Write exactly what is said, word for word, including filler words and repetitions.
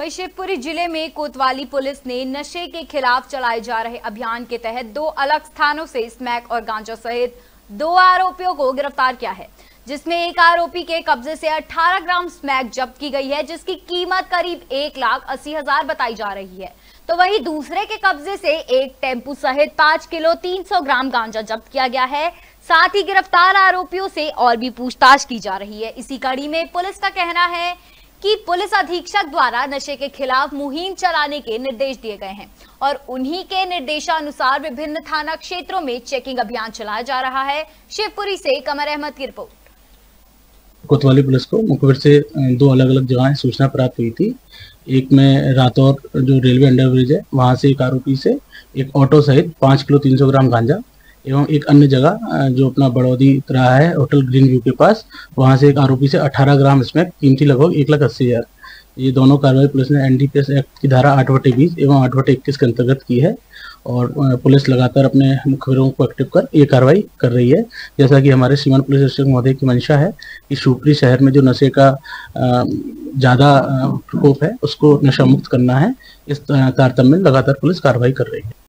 वहीं शिवपुरी जिले में कोतवाली पुलिस ने नशे के खिलाफ चलाए जा रहे अभियान के तहत दो अलग स्थानों से स्मैक और गांजा सहित दो आरोपियों को गिरफ्तार किया है, जिसमें एक आरोपी के कब्जे से अठारह ग्राम स्मैक जब्त की गई है, जिसकी कीमत करीब एक लाख अस्सी हजार बताई जा रही है। तो वहीं दूसरे के कब्जे से एक टेम्पू सहित पांच किलो तीन सौ ग्राम गांजा जब्त किया गया है। साथ ही गिरफ्तार आरोपियों से और भी पूछताछ की जा रही है। इसी कड़ी में पुलिस का कहना है कि पुलिस अधीक्षक द्वारा नशे के खिलाफ मुहिम चलाने के निर्देश दिए गए हैं और उन्हीं के निर्देशानुसार विभिन्न थाना क्षेत्रों में चेकिंग अभियान चलाया जा रहा है। शिवपुरी से कमर अहमद की रिपोर्ट। कोतवाली पुलिस को मुखबिर से दो अलग अलग जगह सूचना प्राप्त हुई थी। एक में रातौर जो रेलवे अंडरब्रिज है, वहाँ से एक आरोपी से एक ऑटो सहित पाँच किलो तीन सौ ग्राम गांजा, एवं एक अन्य जगह जो अपना बड़ौदी रहा है होटल ग्रीन व्यू के पास, वहाँ से एक आरोपी से अठारह ग्राम स्मैक कीमती लगभग एक लाख अस्सी हज़ार। ये दोनों कार्रवाई पुलिस ने एनडीपीएस एक्ट की धारा आठ बटे बीस एवं आठ बटे इक्कीस के अंतर्गत की है और पुलिस लगातार अपने मुखबिरों को एक्टिव कर ये कार्रवाई कर रही है। जैसा कि हमारे सीमान पुलिस अधीक्षक महोदय की मंशा है कि शिवपुरी शहर में जो नशे का ज़्यादा प्रकोप है उसको नशा मुक्त करना है, इस तारतम्य में लगातार पुलिस कार्रवाई कर रही है।